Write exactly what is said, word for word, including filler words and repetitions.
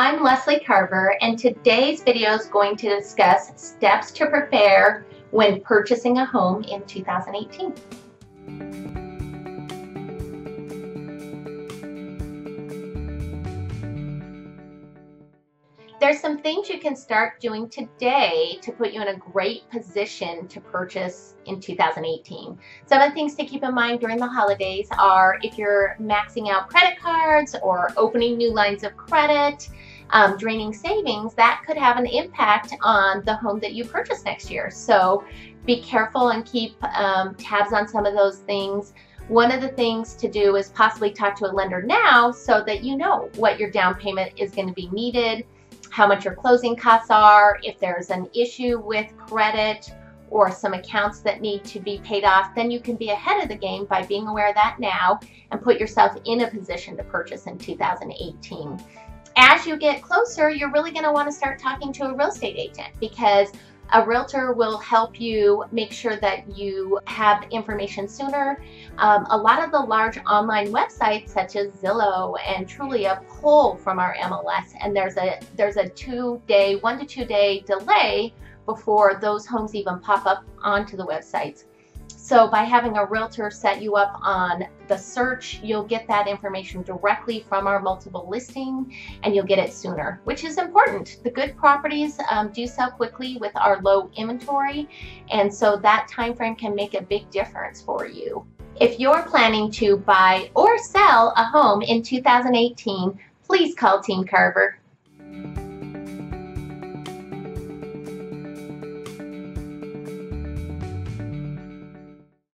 I'm Leslie Carver, and today's video is going to discuss steps to prepare when purchasing a home in two thousand eighteen. There's some things you can start doing today to put you in a great position to purchase in two thousand eighteen. Some of the things to keep in mind during the holidays are if you're maxing out credit cards or opening new lines of credit, um, draining savings, that could have an impact on the home that you purchase next year. So be careful and keep um, tabs on some of those things. One of the things to do is possibly talk to a lender now so that you know what your down payment is going to be needed, how much your closing costs are. If there's an issue with credit or some accounts that need to be paid off, then you can be ahead of the game by being aware of that now and put yourself in a position to purchase in two thousand eighteen. As you get closer, you're really going to want to start talking to a real estate agent, because a realtor will help you make sure that you have information sooner. Um, a lot of the large online websites such as Zillow and Trulia pull from our M L S, and there's a there's a two-day, one to two-day delay before those homes even pop up onto the websites. So by having a realtor set you up on the search, you'll get that information directly from our multiple listing, and you'll get it sooner, which is important. The good properties um, do sell quickly with our low inventory, and so that time frame can make a big difference for you. If you're planning to buy or sell a home in two thousand eighteen, please call Team Carver.